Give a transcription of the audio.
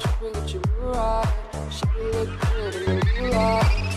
that you were right. She looked good in the new light.